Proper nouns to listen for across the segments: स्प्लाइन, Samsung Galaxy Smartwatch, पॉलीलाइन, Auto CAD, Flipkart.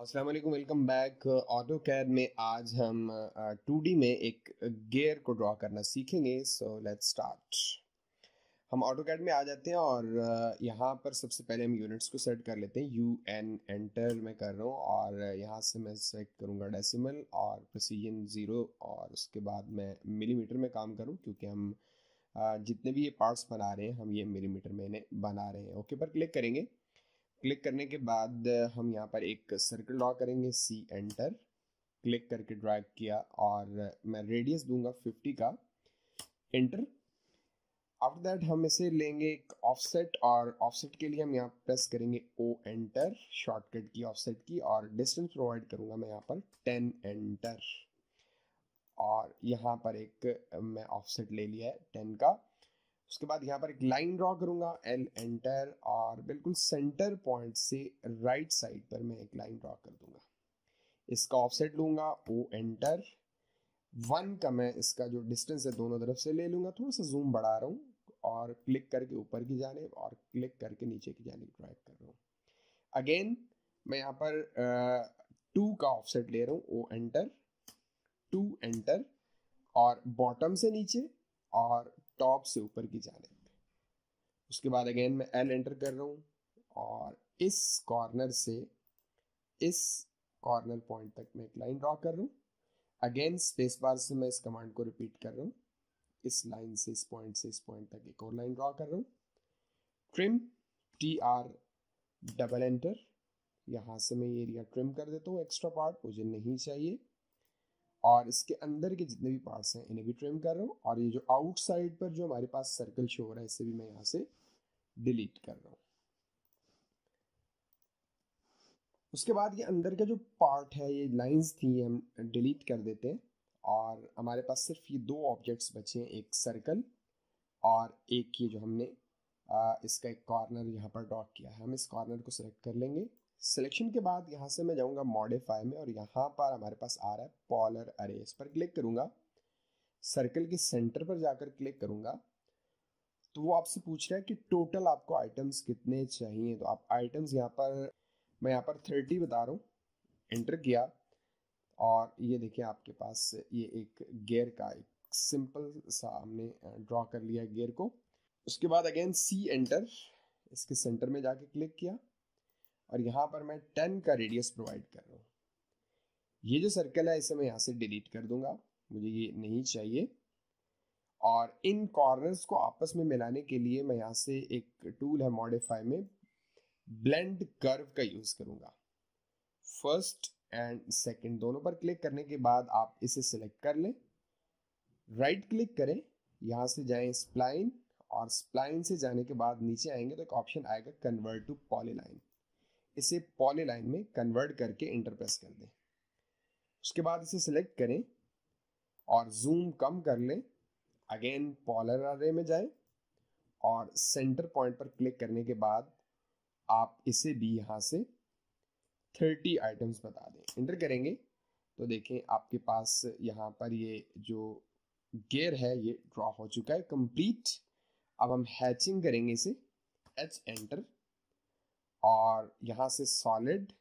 अस्सलाम वालेकुम, welcome back. Auto CAD में आज हम 2D में एक गियर को ड्रॉ करना सीखेंगे। So let's start. हम ऑटो कैड में आ जाते हैं और यहाँ पर सबसे पहले हम यूनिट्स को सेट कर लेते हैं। UN एंटर मैं कर रहा हूँ और यहाँ से मैं सेट करूँगा डेसिमल और प्रिसीजन 0 और उसके बाद मैं मिलीमीटर में काम करूँ क्योंकि हम जितने भी ये पार्ट्स बना रहे हैं हम ये मिलीमीटर में इन्हें बना रहे हैं। ओके पर क्लिक करेंगे। क्लिक करने के बाद हम यहाँ पर एक सर्कल ड्रा करेंगे। C एंटर क्लिक करके ड्रा किया और मैं रेडियस दूंगा 50 का। एंटर। आफ्टर दैट हम इसे लेंगे एक ऑफसेट और ऑफसेट के लिए हम यहाँ प्रेस करेंगे O एंटर, शॉर्टकट की ऑफसेट की, और डिस्टेंस प्रोवाइड करूँगा मैं यहाँ पर 10 एंटर और यहाँ पर एक मैं ऑफसेट ले लिया है 10 का। उसके बाद यहाँ पर एक लाइन ड्रॉ करूंगा L एंटर और बिल्कुल सेंटर पॉइंट से राइट साइड पर मैं एक लाइन ड्रॉ कर दूंगा। इसका ऑफसेट लूंगा O एंटर, 1 का मैं इसका जो डिस्टेंस है दोनों तरफ से ले लूंगा। थोड़ा सा जूम बढ़ा रहा हूँ और क्लिक करके ऊपर की जाने और क्लिक करके नीचे की जाने ड्राइव कर रहा हूँ। अगेन मैं यहाँ पर 2 का ऑफसेट ले रहा हूँ O एंटर, 2 एंटर और बॉटम से नीचे और टॉप से ऊपर की जाने। उसके बाद अगेन मैं L एंटर कर रहा हूँ और इस कॉर्नर पॉइंट तक मैं एक लाइन ड्रॉ कर रहा हूँ। अगेन स्पेस बार से मैं इस कमांड को रिपीट कर रहा हूँ। इस लाइन से इस पॉइंट तक एक और लाइन ड्रॉ कर रहा हूँ। ट्रिम TR डबल एंटर, यहाँ से मैं ये एरिया ट्रिम कर देता हूँ, एक्स्ट्रा पार्ट मुझे नहीं चाहिए और इसके अंदर के जितने भी पार्ट्स हैं इन्हें भी ट्रिम कर रहा हूँ और ये जो आउटसाइड पर जो हमारे पास सर्कल शो हो रहा है इसे भी मैं यहाँ से डिलीट कर रहा हूँ। उसके बाद ये अंदर का जो पार्ट है, ये लाइंस थी, ये हम डिलीट कर देते हैं और हमारे पास सिर्फ ये 2 ऑब्जेक्ट्स बचे हैं, एक सर्कल और एक ये जो हमने इसका एक कॉर्नर यहाँ पर डॉट किया है। हम इस कॉर्नर को सिलेक्ट कर लेंगे। सिलेक्शन के बाद यहाँ से मैं जाऊँगा मॉडिफाई में और यहाँ पर हमारे पास आ रहा है पॉलर अरे। इस पर क्लिक करूँगा, सर्कल के सेंटर पर जाकर क्लिक करूँगा तो वो आपसे पूछ रहा है कि टोटल आपको आइटम्स कितने चाहिए। तो आप आइटम्स यहाँ पर मैं यहाँ पर 30 बता रहा हूँ। एंटर किया और ये देखिए आपके पास ये एक गियर का एक सिंपल सा हमने ड्रॉ कर लिया गियर को। उसके बाद अगेन C एंटर, इसके सेंटर में जाके क्लिक किया और यहाँ पर मैं 10 का रेडियस प्रोवाइड कर रहा हूँ। ये जो सर्कल है इसे मैं यहाँ से डिलीट कर दूंगा, मुझे ये नहीं चाहिए। और इन कॉर्नर्स को आपस में मिलाने के लिए मैं यहाँ से एक टूल है मॉडिफाई में, ब्लेंड कर्व का यूज़ करूँगा। फर्स्ट एंड सेकंड दोनों पर क्लिक करने के बाद आप इसे सिलेक्ट कर लें, राइट क्लिक करें, यहाँ से जाएँ स्प्लाइन और स्प्लाइन से जाने के बाद नीचे आएंगे तो एक ऑप्शन आएगा कन्वर्ट टू पॉलीलाइन। इसे पॉलीलाइन में कन्वर्ट करके इंटर प्रेस कर दें। उसके बाद इसे सिलेक्ट करें और जूम कम कर लें। अगेन पॉलर अरे में जाएं और सेंटर पॉइंट पर क्लिक करने के बाद आप इसे भी यहाँ से 30 आइटम्स बता दें। इंटर करेंगे तो देखें आपके पास यहाँ पर ये जो गियर है ये ड्रॉ हो चुका है कंप्लीट। अब हम हैचिंग करेंगे इसे, H एंटर और यहाँ से सॉलिड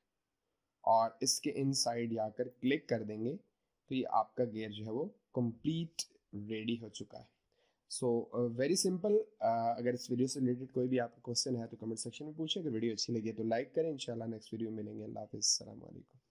और इसके इनसाइड जाकर क्लिक कर देंगे तो ये आपका गियर जो है वो कंप्लीट रेडी हो चुका है। So very simple. अगर इस वीडियो से रिलेटेड कोई भी आपका क्वेश्चन है तो कमेंट सेक्शन में पूछें। अगर वीडियो अच्छी लगी है तो लाइक करें। इंशाल्लाह नेक्स्ट वीडियो मिलेंगे। अल्लाह हाफिज़, अस्सलाम वालेकुम।